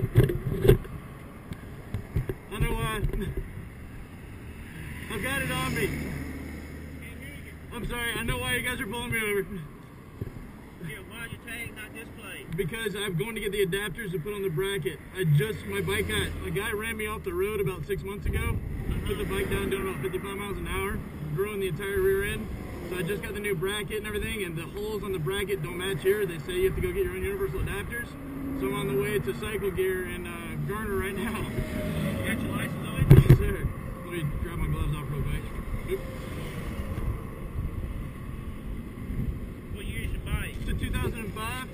Another one. I've got it on me. I'm sorry, I know why you guys are pulling me over. Yeah, why is your tag not displayed? Because I'm going to get the adapters to put on the bracket. My bike a guy ran me off the road about 6 months ago. Put the bike down doing about 55 miles an hour, ruined the entire rear end. So I just got the new bracket and everything, and the holes on the bracket don't match here. They say you have to go get your own universal adapters. So I'm on the way to Cycle Gear in Garner right now. You got your license on? Yes, sir. Let me grab my gloves off real quick. Oop. What year is your bike? It's a 2005.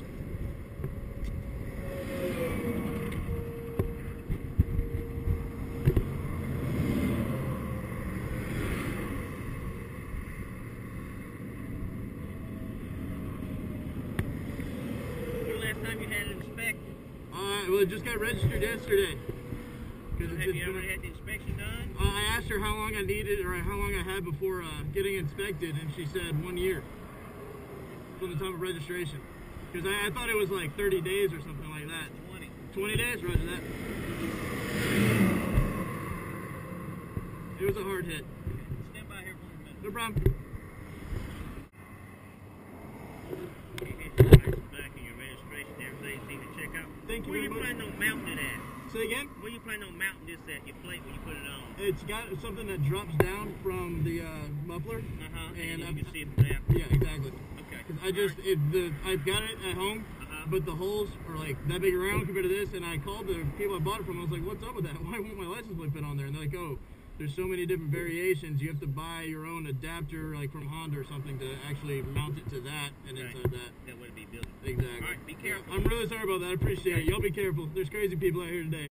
You had it inspected? Well, it just got registered yesterday. Have you ever had the inspection done? I asked her how long I needed, or how long I had before getting inspected, and she said 1 year from the time of registration. Because I thought it was like 30 days or something like that. 20. 20 days, roger that. It was a hard hit. Stand by here for a minute. No problem. Thank you. Where you planning on mounting it at? Say again? Where you planning on mounting this at, your plate, when you put it on? It's got something that drops down from the muffler. Uh-huh. And you can see it from there. Yeah, exactly. Okay. Cause I just, I've got it at home, but the holes are like that big around compared to this, and I called the people I bought it from. I was like, what's up with that? Why won't my license plate fit on there? And they're like, oh, there's so many different variations. You have to buy your own adapter, like from Honda or something, to actually mount it to that and inside that. That would be built. Exactly. All right, be careful. I'm really sorry about that. I appreciate it. Y'all be careful. There's crazy people out here today.